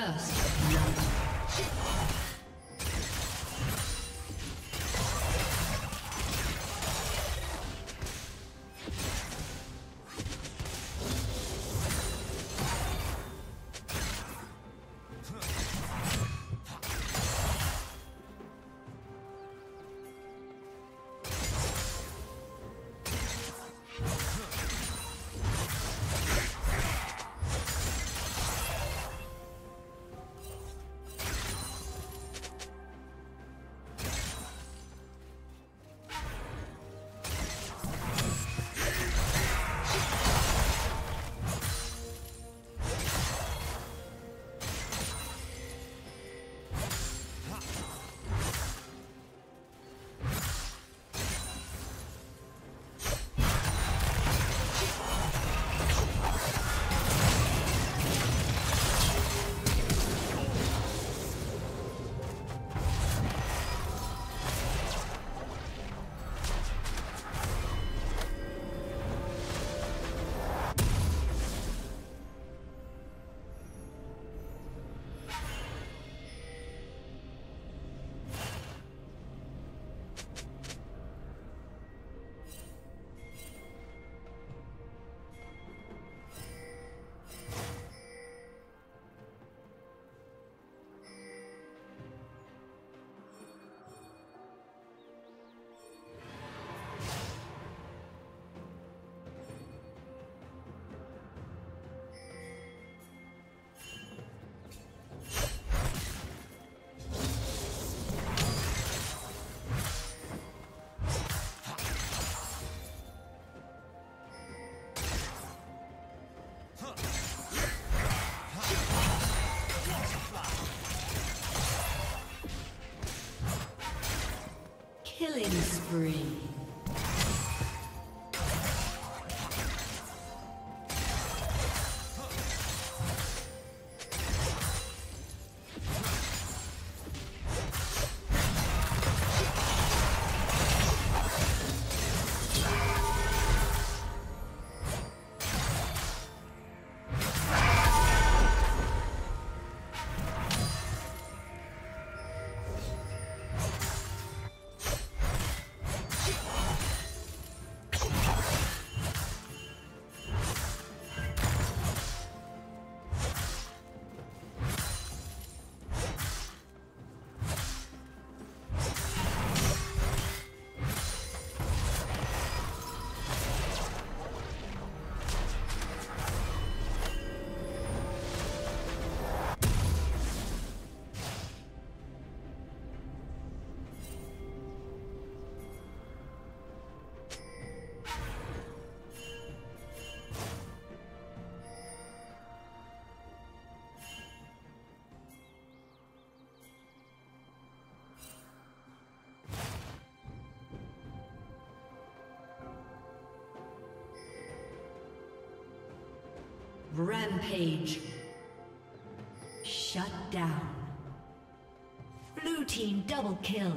First love. Killing spree. Rampage. Shut down. Blue team double kill.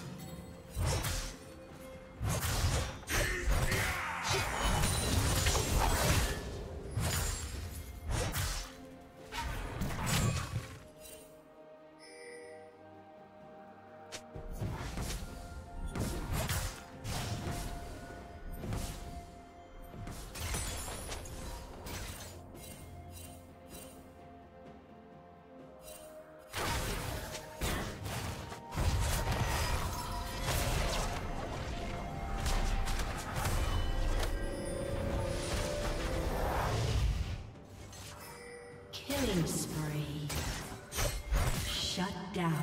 Spree. Shut down.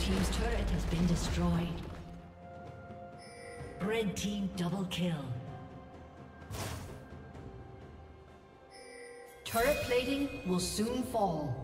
Team's turret has been destroyed. Red team double kill. Turret plating will soon fall.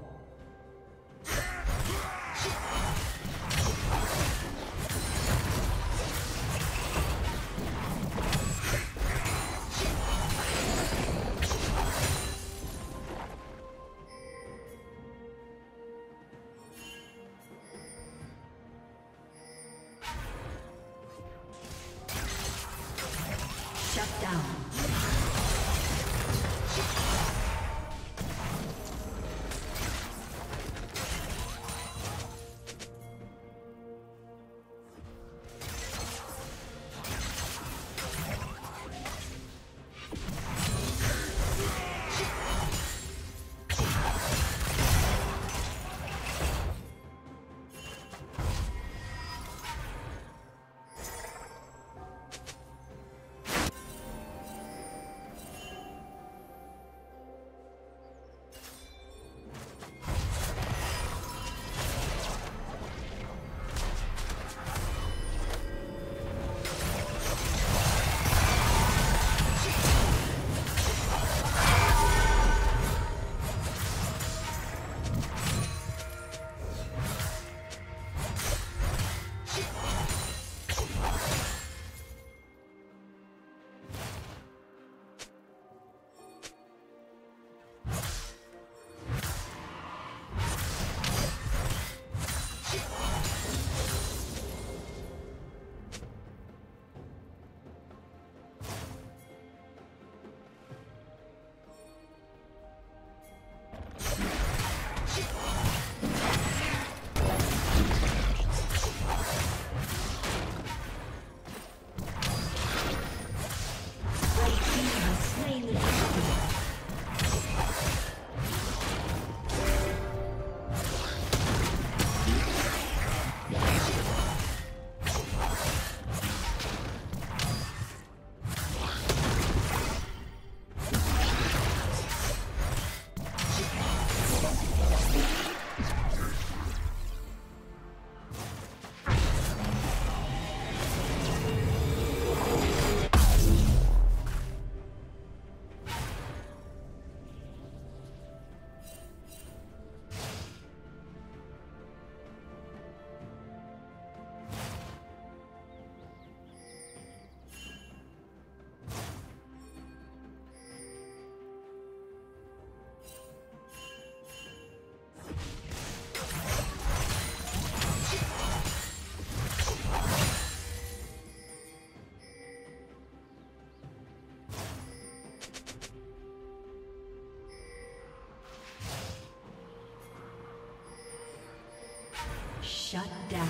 Shut down.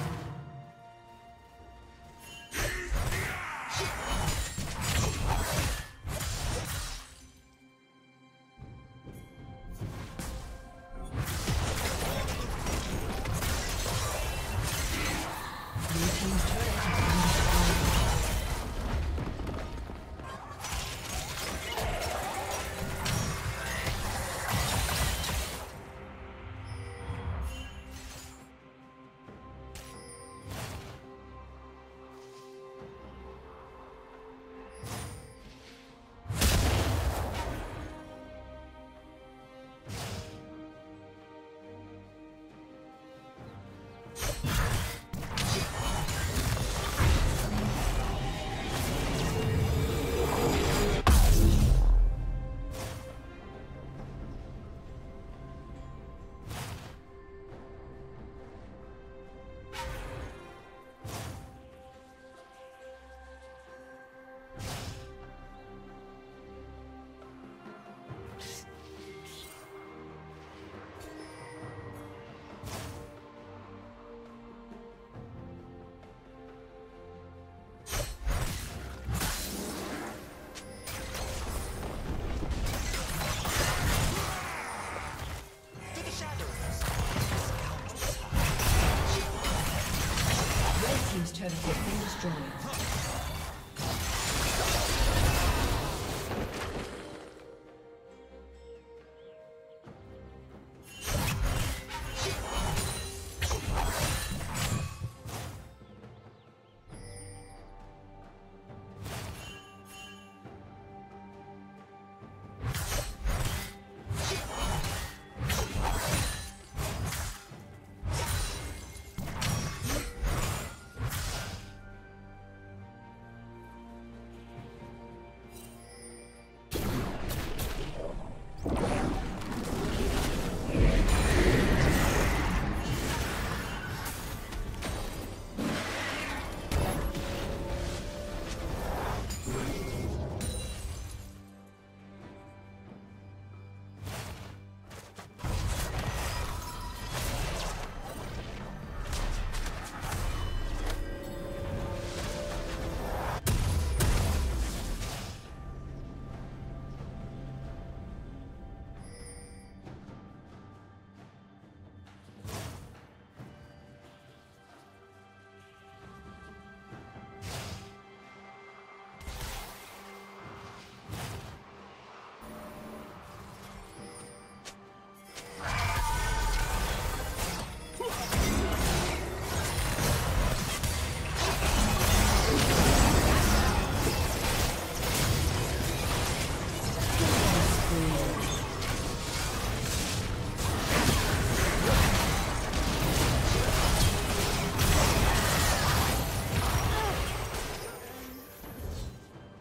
Turret has been destroyed.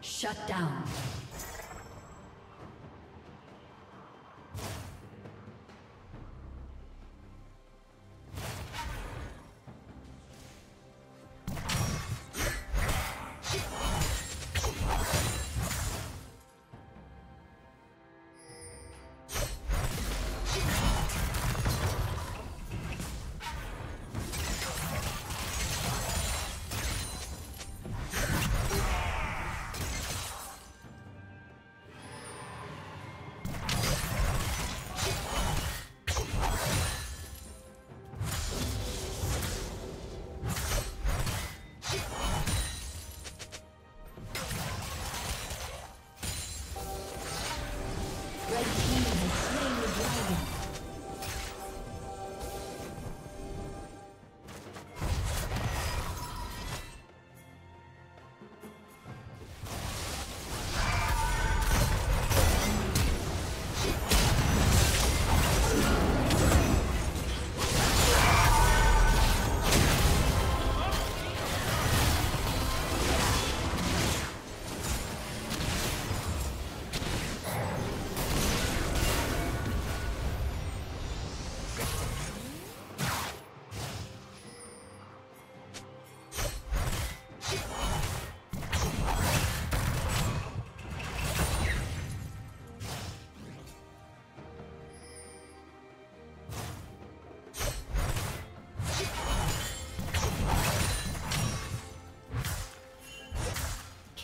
Shut down.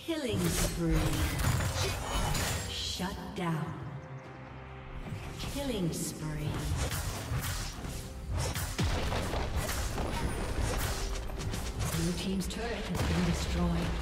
Killing spree. Shut down. Killing spree. Blue team's turret has been destroyed.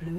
Blue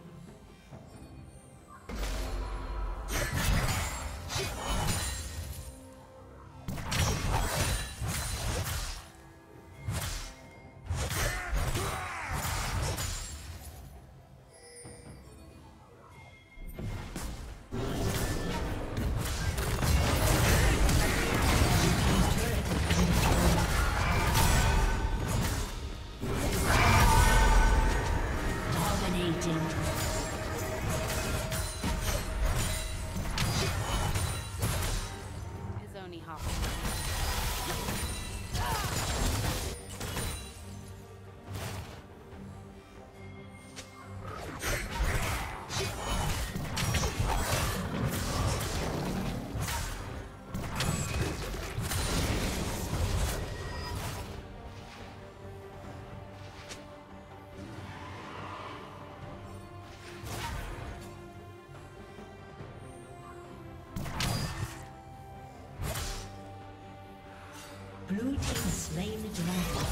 Blue team slain the dragon.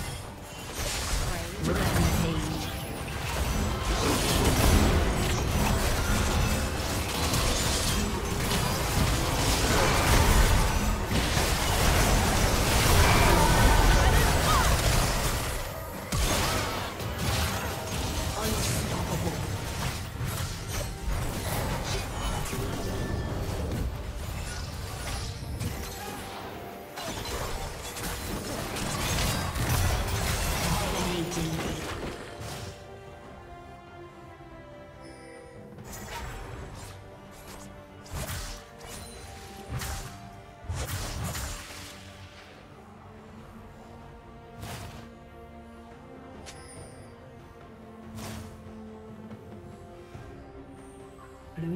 Rampage. Thank you. Blue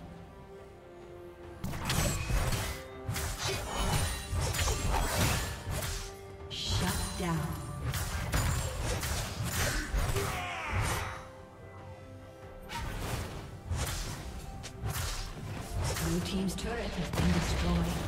Shut down. Blue team's turret has been destroyed.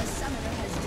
A summoner has